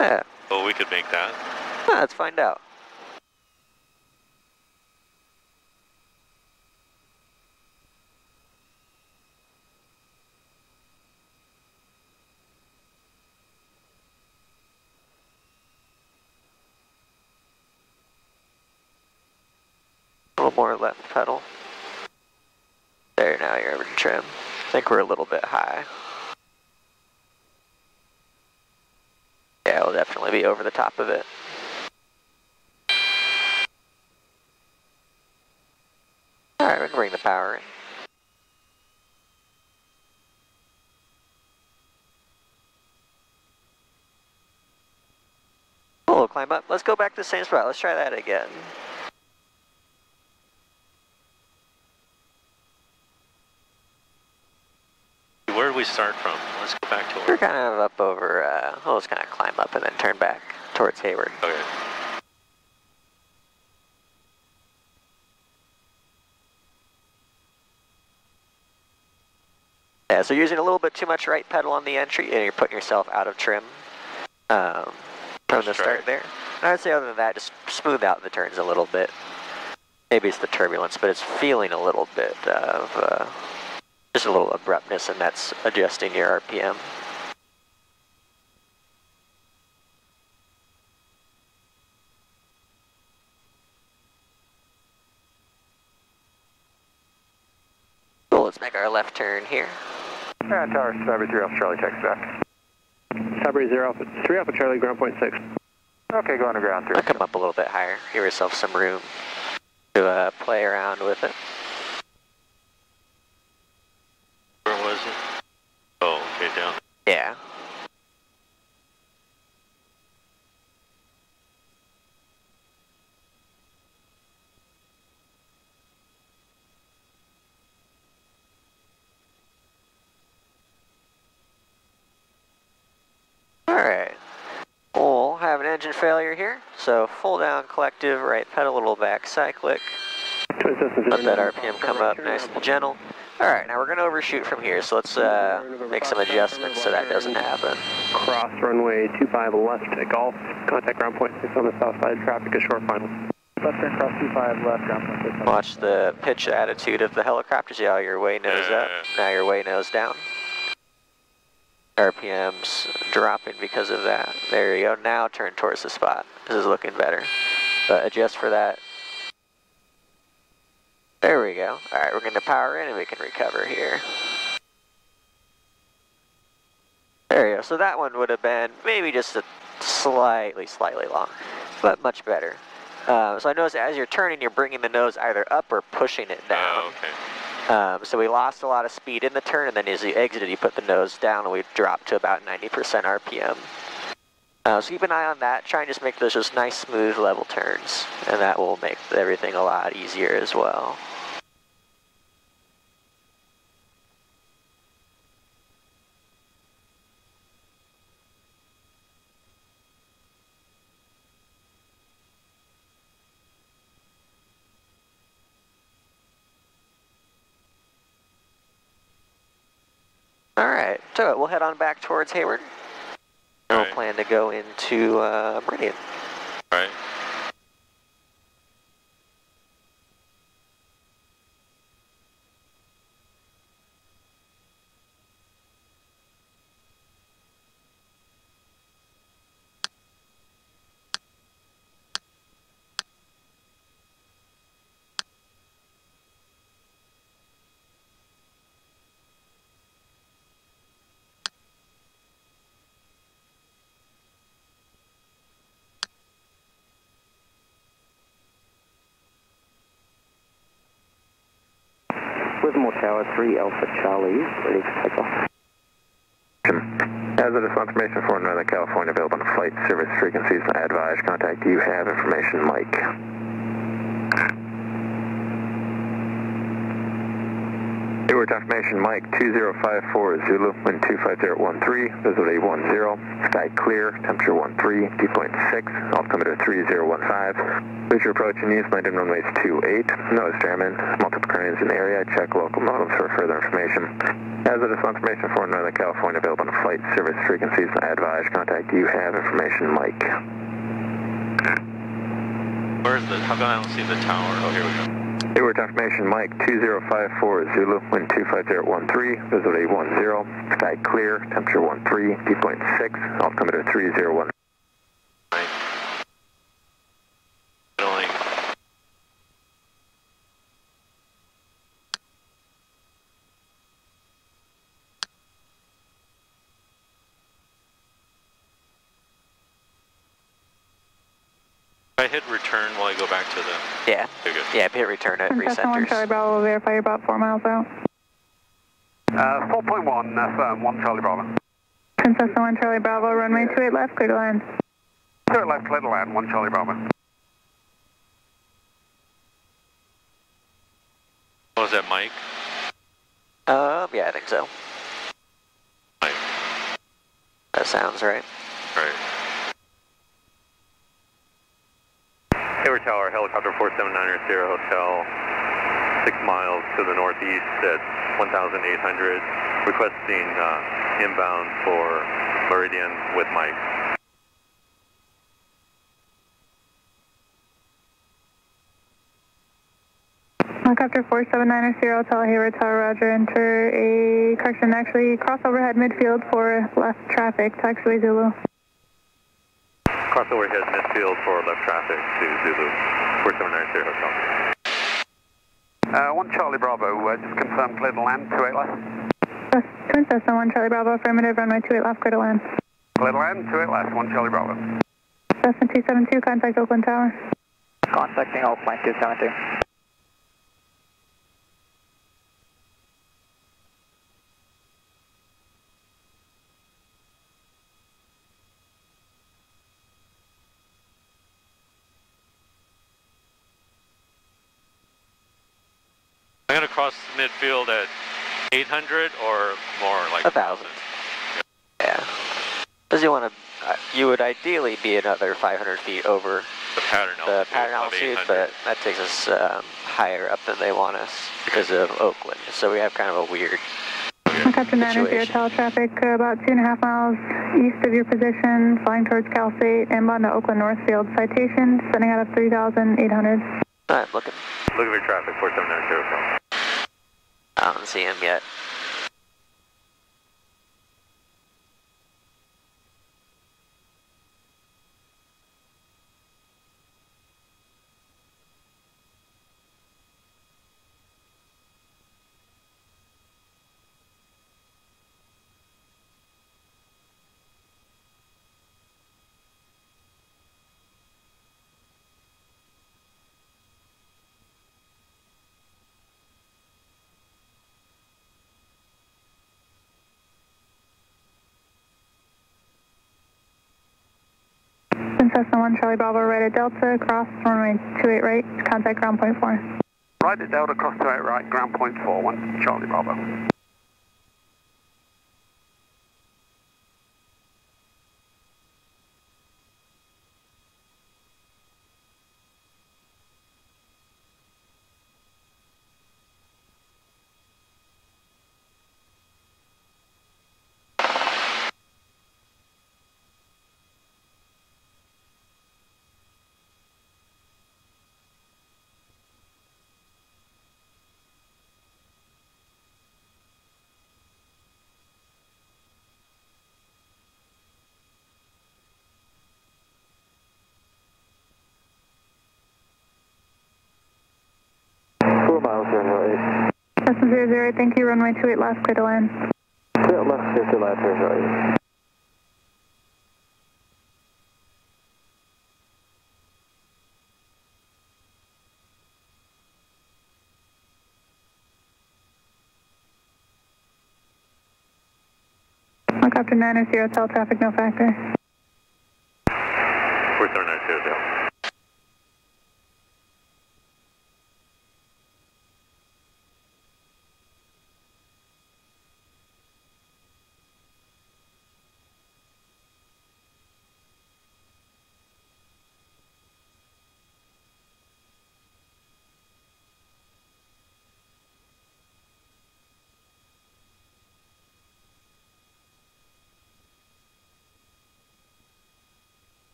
Yeah. Oh, we could make that. Yeah, let's find out. A little more left pedal. There, now you're over to trim. I think we're a little bit high. Yeah, we'll definitely be over the top of it. All right, we can bring the power in. Cool, we'll climb up. Let's go back to the same spot. Let's try that again. Where did we start from? Let's go back to it. We're kind of up over, uh, we'll just kind of climb up and then turn back towards Hayward. Okay. Yeah, so you're using a little bit too much right pedal on the entry and you're putting yourself out of trim um, from the start there. And I would say other than that, just smooth out the turns a little bit. Maybe it's the turbulence, but it's feeling a little bit of... Uh, Just a little abruptness, and that's adjusting your R P M. let's make our left turn here. Uh, tower, Citabria three Alpha Charlie, text back. Citabria zero, three Alpha Charlie, ground point six. Okay, go on to ground three. I'll come up a little bit higher, give yourself some room to uh, play around with it. Where was it? Oh, okay, down. Yeah. Engine failure here, so full down collective, right pedal, little back cyclic, let that R P M come up nice and gentle. Alright, now we're going to overshoot from here, so let's uh, make some adjustments so that doesn't happen. Cross runway two five left at Golf, contact ground point six on the south side, traffic is short final. Left turn cross two five left, ground point six. Watch the pitch attitude of the helicopters, y'all, your way nose up, now your way nose down. R P Ms dropping because of that. There you go, now turn towards the spot. This is looking better. But adjust for that. There we go. All right, we're gonna power in and we can recover here. There you go, so that one would have been maybe just a slightly, slightly long, but much better. Uh, so I noticed as you're turning, you're bringing the nose either up or pushing it down. Oh, okay. Um, so we lost a lot of speed in the turn, and then as you exited, you put the nose down, and we dropped to about ninety percent R P M. Uh, so keep an eye on that. Try and just make those just nice, smooth, level turns, and that will make everything a lot easier as well. All right, so we'll head on back towards Hayward. All right. We'll plan to go into uh, Meridian. All right. Livermore Tower, three Alpha Charlie, ready for takeoff. Hazardous information for Northern California available on flight service frequencies. I advise contact. Do you have information, Mike? Hayward confirmation, Mike, two zero five four Zulu, wind two five zero one three, visibility one zero, sky clear, temperature one three, dew point six, altimeter three zero one five. Visual approach and use landing runways two eight. Nose airman, multiple cranes in the area. Check local modems for further information. Hazardous information for Northern California available on flight service frequencies. I advise contact. Do you have information, Mike? Where is the? How come I don't see the tower? Oh, here we go. Hayward information, Mike, two zero five four Zulu, wind two five zero one three, visibility one zero, sky clear, temperature one three, dew point six, altimeter three zero one. I hit return while I go back to the... Yeah, yeah, hit return at recenters. Charlie Bravo will verify you're about four miles out. Uh, four point one, uh, firm, one Charlie Bravo. Cessna one Charlie Bravo, runway two eight left, clear to land. two eight left, clear to land, one Charlie Bravo. What was that, Mike? Uh, yeah, I think so. Mike. That sounds right. Right. Hayward Tower, helicopter four seven nine zero, hotel, six miles to the northeast at one thousand eight hundred, requesting uh, inbound for Meridian with Mike. Helicopter four seven nine zero, hotel, Hayward Tower, roger, enter a, correction, actually, cross overhead midfield for left traffic, taxiway Zulu. Cross overhead midfield for left traffic to Zulu, four seven nine zero hotel. Uh, one Charlie Bravo, uh, just confirm clear to land, two eight left. Twin Cessna, one Charlie Bravo, affirmative, runway two eight left, clear to land. Clear to land, two eight left, one Charlie Bravo. Cessna two seven two, contact Oakland Tower. Contacting Oakland two seven two. I'm going to cross midfield at eight hundred or more, like a thousand. Yeah. Because you want to, uh, you would ideally be another five hundred feet over the pattern altitude, the pattern altitude but that takes us um, higher up than they want us because of Oakland. So we have kind of a weird situation. Captain Manners here, tell traffic about two and a half miles east of your position, flying towards Cal State, inbound to Oakland Northfield. Citation, sending out of three thousand eight hundred. All right, look at look at your traffic, four seven nine zero. I don't see him yet. Cessna one Charlie Bravo, right at Delta, cross runway two eight right, contact ground point four. Right at Delta, cross two eight right, ground point four, one Charlie Bravo. Cessna zero zero, thank you. Runway two eight left, clear to land. Clear left, clear to land, zero zero. Helicopter nine zero, tell traffic no factor. Four seven nine zero zero.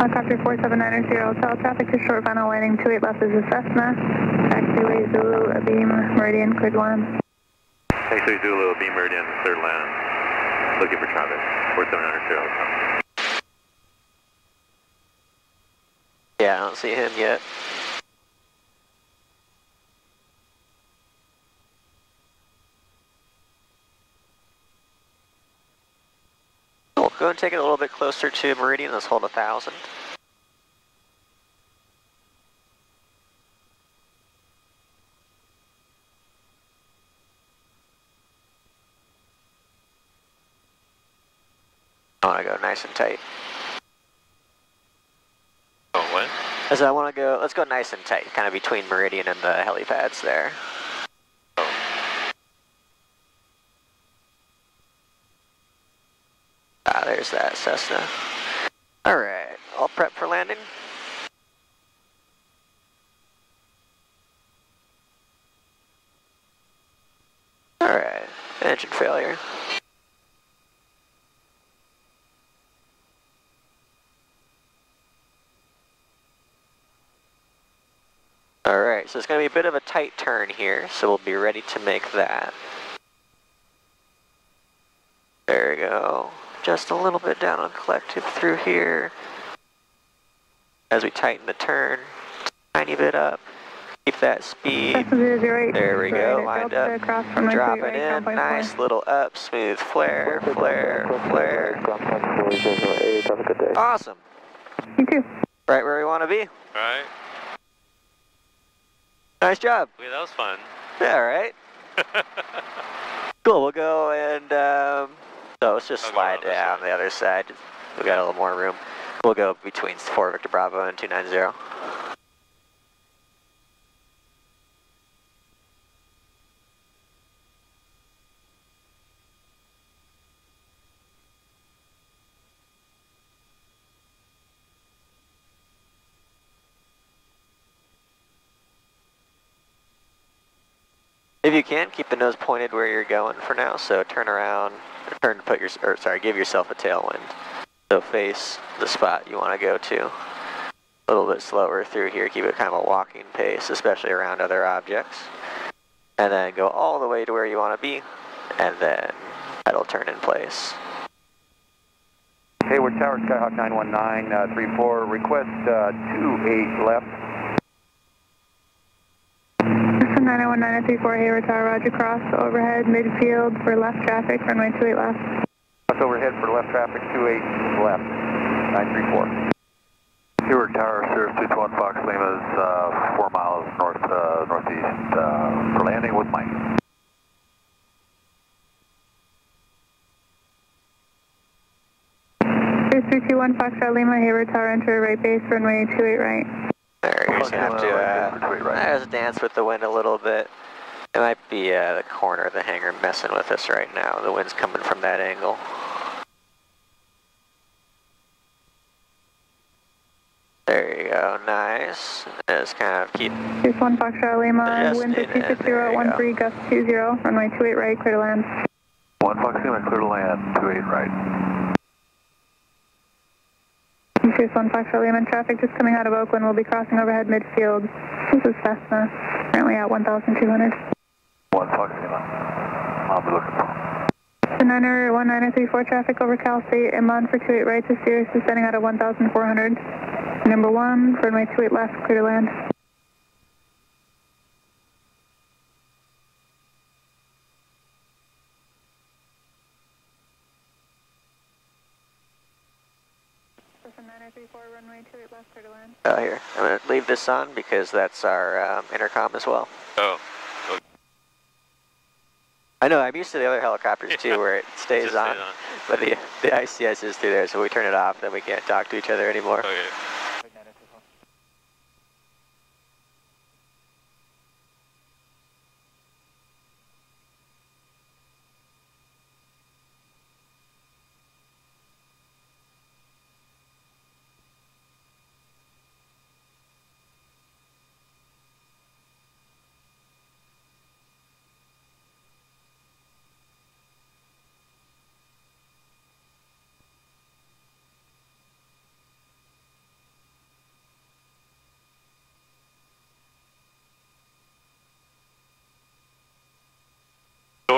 Helicopter four seven nine zero, tell traffic to short final landing two eight left is a Cessna. Taxiway Zulu, Abeam, Meridian, cleared land. Taxiway Zulu, Abeam, Meridian, cleared land. Looking for traffic, four seven nine zero. Yeah, I don't see him yet. Go ahead and take it a little bit closer to Meridian. Let's hold a thousand. I want to go nice and tight. Oh, what? I said I want to go, let's go nice and tight, kind of between Meridian and the helipads there. Oh. Ah, there's that Cessna. All right, all prep for landing. All right, engine failure. All right, so it's going to be a bit of a tight turn here, so we'll be ready to make that. There we go. Just a little bit down on collective through here. As we tighten the turn, tiny bit up. Keep that speed. There we go, lined up. Drop it in, nice little up, smooth flare, flare, flare. Awesome. You too. Right where we want to be. All right. Nice job. Yeah, that was fun. Yeah, right? Cool, we'll go and, um, so let's just I'll slide down the other side. We got a little more room. We'll go between four Victor Bravo and two nine zero. If you can, keep the nose pointed where you're going for now, so turn around, or turn to put your, or sorry, give yourself a tailwind. So face the spot you want to go to. A little bit slower through here, keep it kind of a walking pace, especially around other objects. And then go all the way to where you want to be, and then that'll turn in place. Hayward Tower, Skyhawk nine one nine three four, uh, request uh, two eight left. nine oh one nine oh three four Hayward Tower, roger, cross overhead midfield for left traffic, runway two eight left. Cross overhead for left traffic, two eight left, nine three four. Hayward Tower, service two two one Fox Lima's uh, four miles north uh, northeast uh, for landing with Mike. three two one Fox Lima, Hayward Tower, enter right base, runway two eight right. There, you're just gonna have to uh, just dance with the wind a little bit. It might be uh, the corner of the hangar messing with us right now. The wind's coming from that angle. There you go, nice. Just kind of keep. Just one Foxtrot Lima, wind fifty-six zero one three, gust two zero, runway two eight right, clear to land. One Foxtrot Lima, clear to land, two eight right. One Fox Lima, traffic just coming out of Oakland, we'll be crossing overhead midfield. This is Cessna, currently at one thousand two hundred. One Fox Lima, I'll be looking for. Niner one nine oh three four traffic over Cal State, inbound for two eight right to Sirius, descending out of one thousand four hundred. Number one, runway two eight left, clear to land. Oh, uh, here. I'm going to leave this on because that's our um, intercom as well. Oh. Okay. I know, I'm used to the other helicopters too where it stays on, on, but the, the I C S is through there, so we turn it off, then we can't talk to each other anymore. Okay.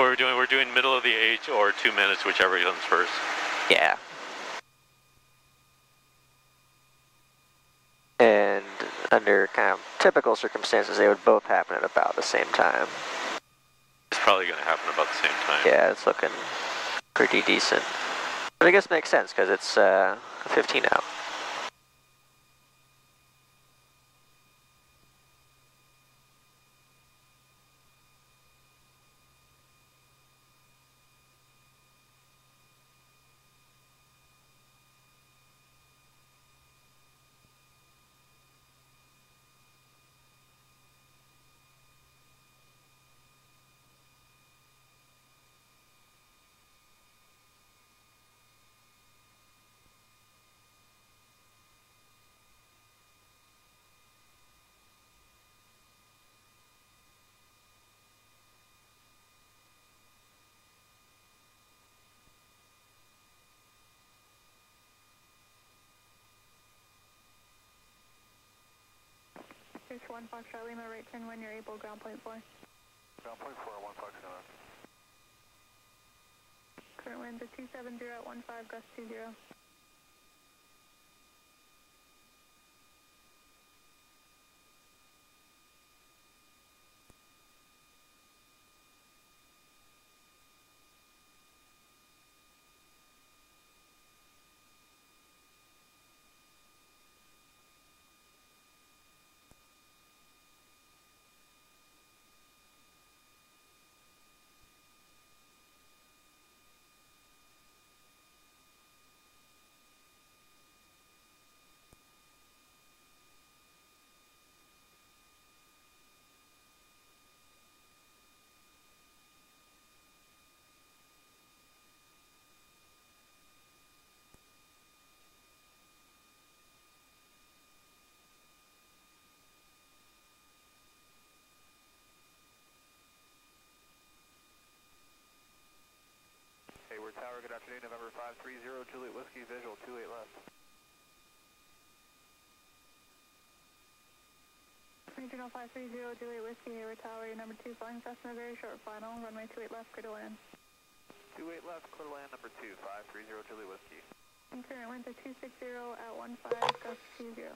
We're doing, we're doing middle of the H or two minutes, whichever comes first. Yeah. And under kind of typical circumstances, they would both happen at about the same time. It's probably going to happen about the same time. Yeah, it's looking pretty decent. But I guess it makes sense because it's uh, fifteen out. one Fox Shot Lima, right turn when you're able, ground point four. Ground point four, one Fox Lima. Current winds are two seven zero at one five, gust two zero. Hayward Tower, good afternoon, November five three zero, Juliet Whiskey, visual, two eight left. Regional five three zero, Juliet Whiskey, Hayward Tower, your number two, flying Cessna, very short final, runway two eight left, clear to land. two eight left, clear to land, number two, five three zero, Juliet Whiskey. And current winds are two six zero at one five, gust two zero.